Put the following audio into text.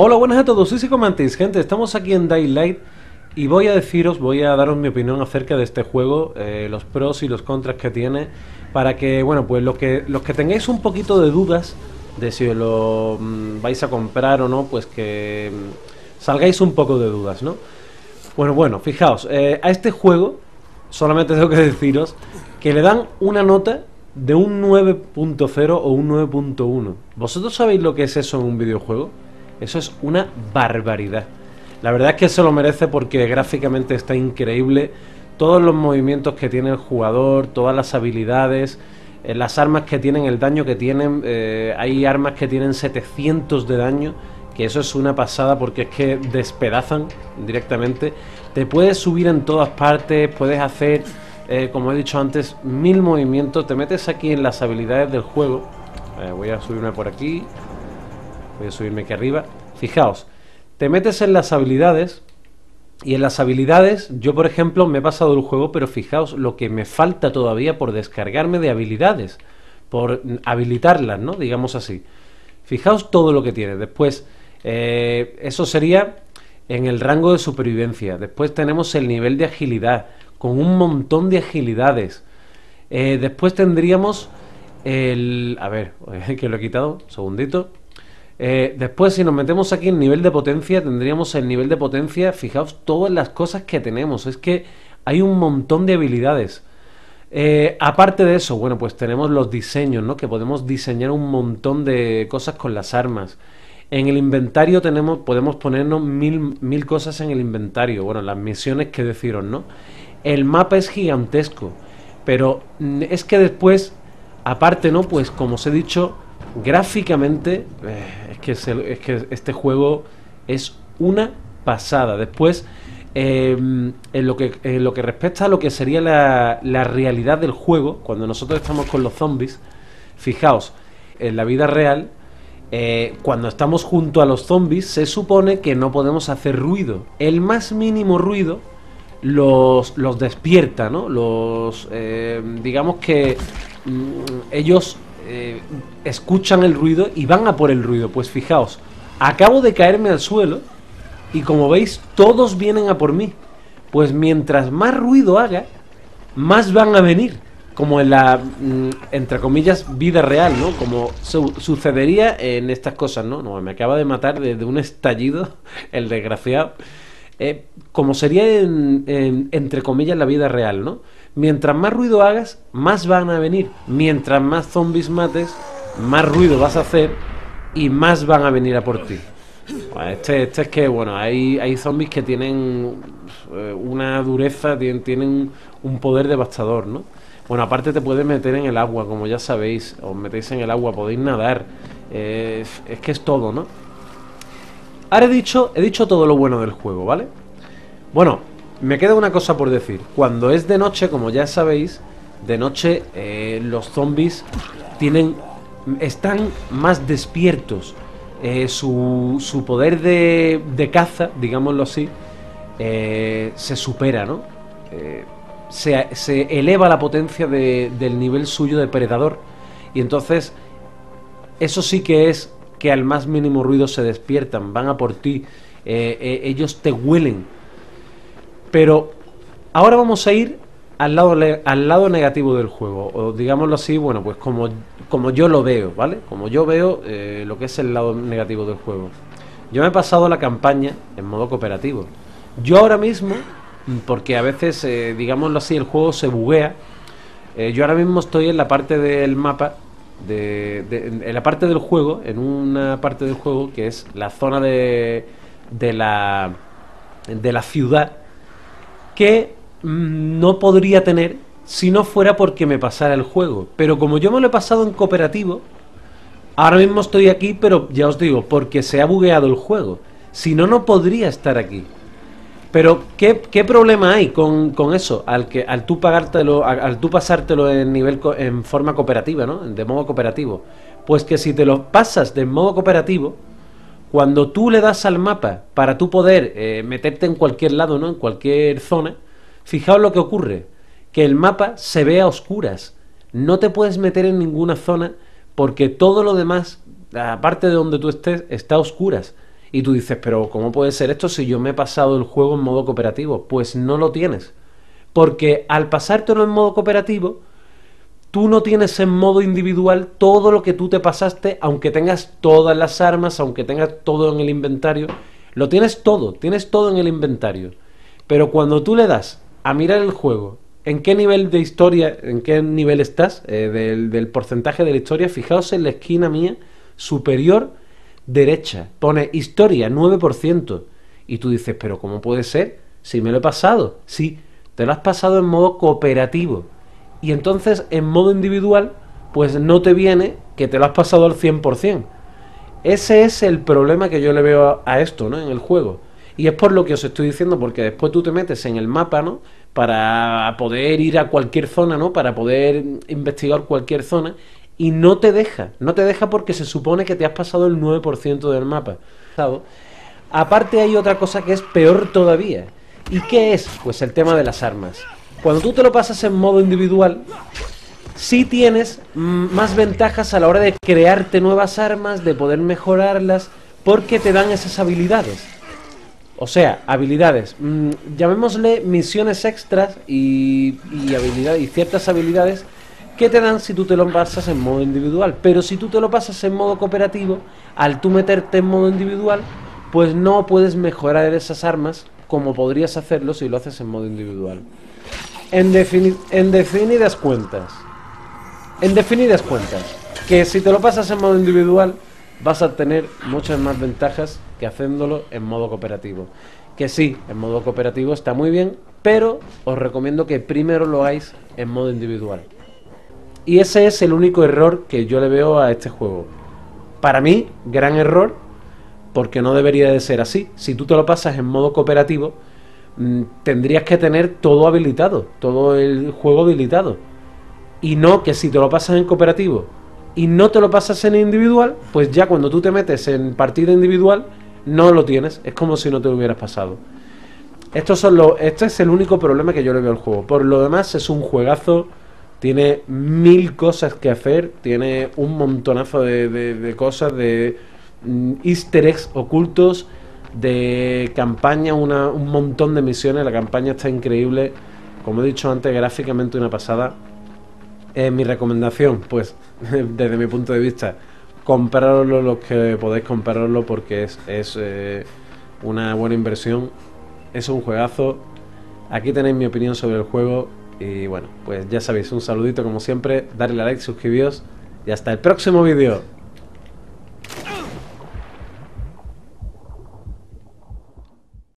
Hola, buenas a todos, soy Psichomantis, gente, estamos aquí en Dying Light y voy a daros mi opinión acerca de este juego, los pros y los contras que tiene, para que, bueno, pues los que tengáis un poquito de dudas de si lo vais a comprar o no, pues que salgáis un poco de dudas, ¿no? Bueno, fijaos, a este juego solamente tengo que deciros que le dan una nota de un 9.0 o un 9.1. ¿Vosotros sabéis lo que es eso en un videojuego? Eso es una barbaridad. La verdad es que se lo merece porque gráficamente está increíble. Todos los movimientos que tiene el jugador, todas las habilidades, las armas que tienen, el daño que tienen. Hay armas que tienen 700 de daño, que eso es una pasada porque es que despedazan directamente. Te puedes subir en todas partes, puedes hacer, como he dicho antes, 1000 movimientos. Te metes aquí en las habilidades del juego. Voy a subirme por aquí. Voy a subirme aquí arriba. Fijaos, te metes en las habilidades. Y en las habilidades, yo por ejemplo me he pasado el juego, pero fijaos lo que me falta todavía por descargarme de habilidades, por habilitarlas, ¿no? Digamos así. Fijaos todo lo que tiene. Después, eso sería en el rango de supervivencia. Después tenemos el nivel de agilidad, con un montón de agilidades. Después tendríamos el... A ver, que lo he quitado, un segundito. Después, si nos metemos aquí en nivel de potencia, tendríamos el nivel de potencia. Fijaos todas las cosas que tenemos. Es que hay un montón de habilidades. Aparte de eso, bueno, pues tenemos los diseños, ¿no? Que podemos diseñar un montón de cosas con las armas. En el inventario podemos ponernos mil cosas en el inventario. Bueno, las misiones que deciros, ¿no? El mapa es gigantesco. Pero es que después, aparte, ¿no? Pues como os he dicho, gráficamente es que este juego es una pasada. Después, en lo que respecta a lo que sería la realidad del juego, cuando nosotros estamos con los zombies, fijaos, en la vida real, cuando estamos junto a los zombies, se supone que no podemos hacer ruido. El más mínimo ruido los despierta, ¿no? Digamos que ellos... escuchan el ruido y van a por el ruido. Pues fijaos, acabo de caerme al suelo y como veis todos vienen a por mí. Pues mientras más ruido haga, más van a venir, como en la, entre comillas, vida real, ¿no? Como sucedería en estas cosas, ¿no? No, me acaba de matar desde un estallido el desgraciado. Como sería entre comillas la vida real, ¿no? Mientras más ruido hagas, más van a venir. Mientras más zombies mates, más ruido vas a hacer y más van a venir a por ti. Bueno, este es que, bueno, hay zombies que tienen una dureza, tienen un poder devastador, ¿no? Bueno, aparte te puedes meter en el agua, como ya sabéis. Os metéis en el agua, podéis nadar. Es que es todo, ¿no? Ahora he dicho todo lo bueno del juego, ¿vale? Bueno, me queda una cosa por decir. Cuando es de noche, como ya sabéis, de noche los zombies están más despiertos. Su poder de caza, digámoslo así, se supera, ¿no? Se eleva la potencia del nivel suyo de predador. Y entonces, eso sí que es... que al más mínimo ruido se despiertan, van a por ti, ellos te huelen. Pero ahora vamos a ir al lado negativo del juego, o digámoslo así, bueno, pues como yo lo veo, ¿vale? Como yo veo lo que es el lado negativo del juego. Yo me he pasado la campaña en modo cooperativo. Yo ahora mismo, porque a veces, digámoslo así, el juego se buguea, yo ahora mismo estoy en la parte del mapa, en la parte del juego, en una parte del juego que es la zona de la ciudad, que no podría tener si no fuera porque me pasara el juego. Pero como yo me lo he pasado en cooperativo, ahora mismo estoy aquí, pero ya os digo, porque se ha bugueado el juego. Si no, no podría estar aquí. Pero ¿qué problema hay con eso? Al tú pagártelo, al tú pasártelo en forma cooperativa, ¿no? De modo cooperativo. Pues que si te lo pasas de modo cooperativo, cuando tú le das al mapa para tú poder meterte en cualquier lado, ¿no? En cualquier zona, fijaos lo que ocurre, que el mapa se ve a oscuras. No te puedes meter en ninguna zona porque todo lo demás, aparte de donde tú estés, está a oscuras. Y tú dices, pero ¿cómo puede ser esto si yo me he pasado el juego en modo cooperativo? Pues no lo tienes. Porque al pasártelo en modo cooperativo, tú no tienes en modo individual todo lo que tú te pasaste, aunque tengas todas las armas, aunque tengas todo en el inventario. Lo tienes todo en el inventario. Pero cuando tú le das a mirar el juego, en qué nivel de historia, en qué nivel estás, del porcentaje de la historia, fijaos en la esquina mía superior derecha, pone historia 9%, y tú dices, pero ¿cómo puede ser? Si me lo he pasado. Sí, te lo has pasado en modo cooperativo, y entonces en modo individual pues no te viene que te lo has pasado al 100%. Ese es el problema que yo le veo a esto, ¿no?, en el juego. Y es por lo que os estoy diciendo, porque después tú te metes en el mapa, ¿no?, para poder ir a cualquier zona, ¿no?, para poder investigar cualquier zona, y no te deja, no te deja porque se supone que te has pasado el 9% del mapa. Aparte hay otra cosa que es peor todavía. ¿Y qué es? Pues el tema de las armas. Cuando tú te lo pasas en modo individual, sí tienes más ventajas a la hora de crearte nuevas armas, de poder mejorarlas, porque te dan esas habilidades. O sea, habilidades, llamémosle misiones extras y ciertas habilidades que te dan si tú te lo pasas en modo individual. Pero si tú te lo pasas en modo cooperativo, al tú meterte en modo individual, pues no puedes mejorar esas armas como podrías hacerlo si lo haces en modo individual. En definidas cuentas, que si te lo pasas en modo individual vas a tener muchas más ventajas que haciéndolo en modo cooperativo. Que sí, en modo cooperativo está muy bien, pero os recomiendo que primero lo hagáis en modo individual. Y ese es el único error que yo le veo a este juego. Para mí, gran error, porque no debería de ser así. Si tú te lo pasas en modo cooperativo, tendrías que tener todo habilitado, todo el juego habilitado. Y no que si te lo pasas en cooperativo y no te lo pasas en individual, pues ya cuando tú te metes en partida individual no lo tienes, es como si no te lo hubieras pasado. Este es el único problema que yo le veo al juego. Por lo demás es un juegazo, tiene mil cosas que hacer, tiene un montonazo de cosas, de easter eggs ocultos, de campaña, un montón de misiones. La campaña está increíble, como he dicho antes, gráficamente una pasada. Mi recomendación, pues desde mi punto de vista, compraroslo los que podéis compraroslo, porque es una buena inversión, es un juegazo. Aquí tenéis mi opinión sobre el juego y bueno, pues ya sabéis, un saludito como siempre, darle a like, suscribiros y hasta el próximo vídeo.